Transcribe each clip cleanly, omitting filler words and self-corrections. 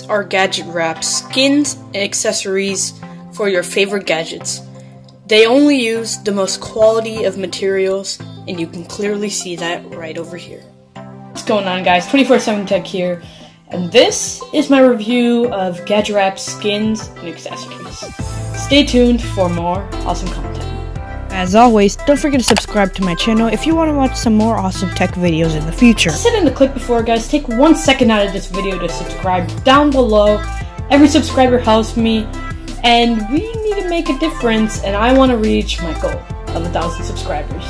These are GadgetWraps skins and accessories for your favorite gadgets. They only use the most quality of materials, and you can clearly see that right over here. What's going on, guys? 24/7Tech here, and this is my review of GadgetWraps skins and accessories. Stay tuned for more awesome content. As always, don't forget to subscribe to my channel if you want to watch some more awesome tech videos in the future. I said in the clip before, guys, take 1 second out of this video to subscribe down below. Every subscriber helps me, and we need to make a difference, and I want to reach my goal of 1,000 subscribers.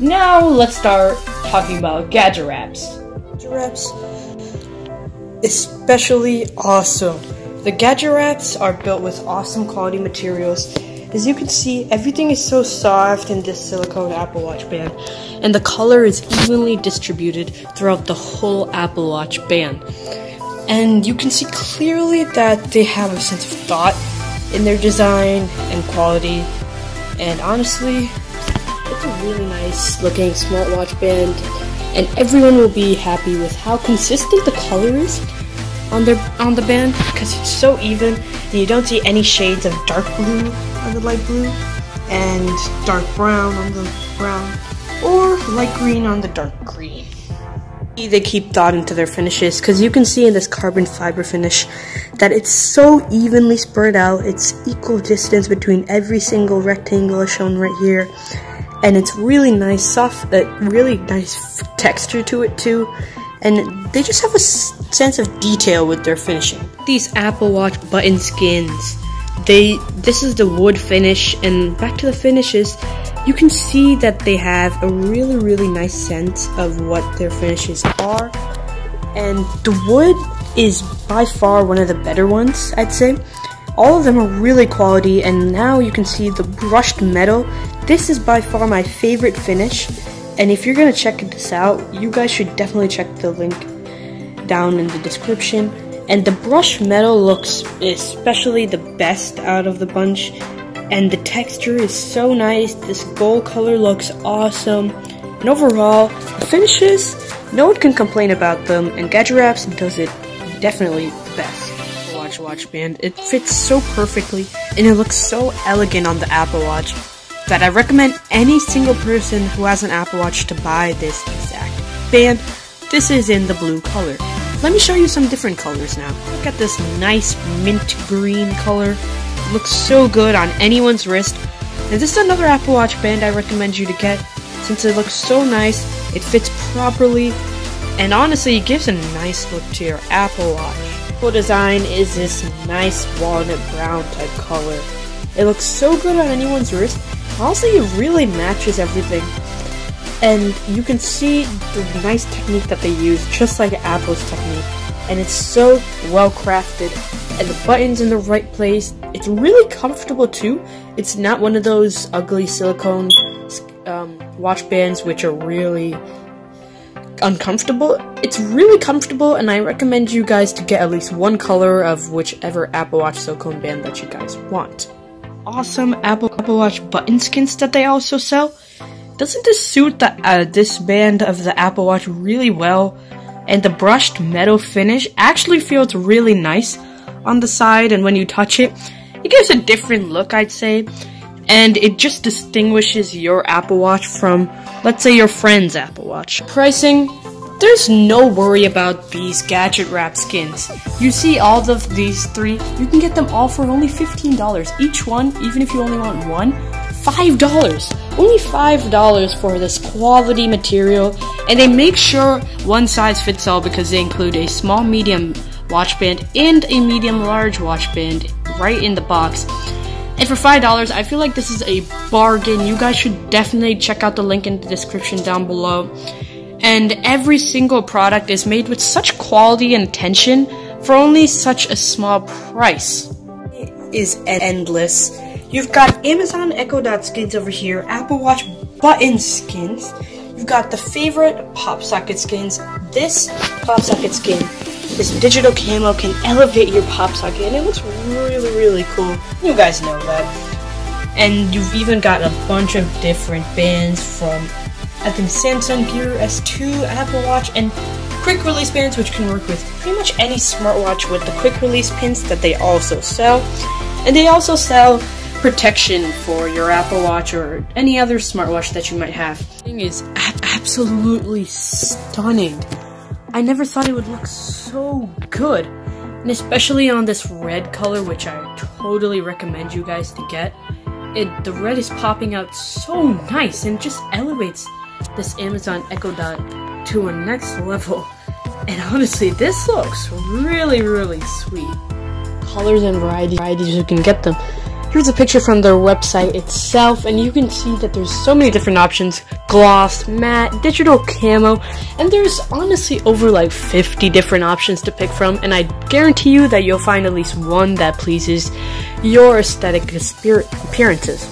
Now let's start talking about GadgetWraps. GadgetWraps, especially awesome. The GadgetWraps are built with awesome quality materials. As you can see, everything is so soft in this silicone Apple Watch band, and the color is evenly distributed throughout the whole Apple Watch band. And you can see clearly that they have a sense of thought in their design and quality. And honestly, it's a really nice looking smartwatch band, and everyone will be happy with how consistent the color is on the band, because it's so even and you don't see any shades of dark blue on the light blue and dark brown on the brown or light green on the dark green. They keep thought into their finishes, because you can see in this carbon fiber finish that it's so evenly spread out. It's equal distance between every single rectangle as shown right here, and it's really nice soft, really nice texture to it too, and they just have a sense of detail with their finishing. These Apple Watch button skins, this is the wood finish, and back to the finishes, you can see that they have a really nice sense of what their finishes are, and the wood is by far one of the better ones, I'd say. All of them are really quality, and now you can see the brushed metal. This is by far my favorite finish, and if you're gonna check this out, you guys should definitely check the link down in the description. And the brushed metal looks especially the best out of the bunch, and the texture is so nice. This gold color looks awesome, and overall, the finishes, no one can complain about them, and GadgetWraps does it definitely the best. Watch band, it fits so perfectly, and it looks so elegant on the Apple Watch that I recommend any single person who has an Apple Watch to buy this exact band. This is in the blue color. Let me show you some different colors now. Look at this nice mint green color. It looks so good on anyone's wrist. And this is another Apple Watch band I recommend you to get, since it looks so nice, it fits properly, and honestly it gives a nice look to your Apple Watch. Apple design is this nice walnut brown type color. It looks so good on anyone's wrist. Honestly, it really matches everything. And you can see the nice technique that they use, just like Apple's technique. And it's so well crafted. And the button's in the right place. It's really comfortable too. It's not one of those ugly silicone watch bands which are really uncomfortable. It's really comfortable, and I recommend you guys to get at least one color of whichever Apple Watch silicone band that you guys want. Awesome Apple Watch button skins that they also sell. Doesn't this suit this band of the Apple Watch really well? And the brushed metal finish actually feels really nice on the side, and when you touch it, it gives a different look, I'd say. And it just distinguishes your Apple Watch from, let's say, your friend's Apple Watch. Pricing, there's no worry about these GadgetWraps skins. You see all of these three, you can get them all for only $15. Each one, even if you only want one, $5. Only $5 for this quality material, and they make sure one size fits all because they include a small medium watch band and a medium large watch band right in the box. And for $5, I feel like this is a bargain. You guys should definitely check out the link in the description down below. And every single product is made with such quality and attention for only such a small price. It is endless. You've got Amazon Echo Dot skins over here, Apple Watch button skins. You've got the favorite Pop Socket skins. This Pop Socket skin, this digital camo, can elevate your Pop Socket, and it looks really cool. You guys know that. And you've even got a bunch of different bands from, I think, Samsung Gear S2, Apple Watch, and quick release bands, which can work with pretty much any smartwatch with the quick release pins that they also sell. And they also sell protection for your Apple Watch or any other smartwatch that you might have. This thing is absolutely stunning. I never thought it would look so good, and especially on this red color, which I totally recommend you guys to get. The red is popping out so nice and just elevates this Amazon Echo Dot to a next level. And honestly, this looks really, really sweet. Colors and varieties, you can get them. Here's a picture from their website itself, and you can see that there's so many different options: gloss, matte, digital camo, and there's honestly over like 50 different options to pick from, and I guarantee you that you'll find at least one that pleases your aesthetic appearances.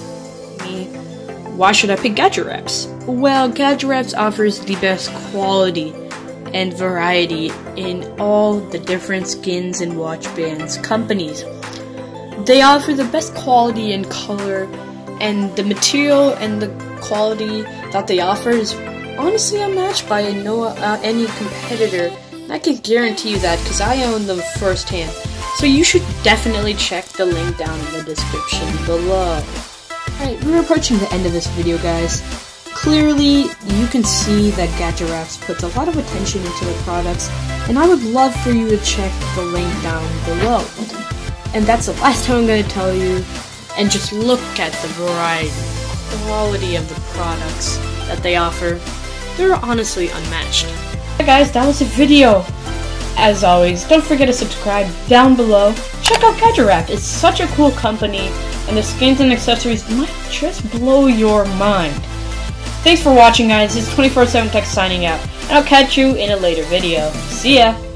Why should I pick GadgetWraps? Well, GadgetWraps offers the best quality and variety in all the different skins and watch bands companies. They offer the best quality and color, and the material and the quality that they offer is honestly unmatched by any competitor. And I can guarantee you that because I own them firsthand. So you should definitely check the link down in the description below. Alright, we're approaching the end of this video, guys. Clearly, you can see that GadgetWraps puts a lot of attention into their products, and I would love for you to check the link down below. And that's the last time I'm going to tell you, and just look at the variety, quality of the products that they offer. They're honestly unmatched. Alright guys, that was the video. As always, don't forget to subscribe down below. Check out GadgetWraps, it's such a cool company, and the skins and accessories might just blow your mind. Thanks for watching guys, this is 24/7Tech signing out, and I'll catch you in a later video. See ya!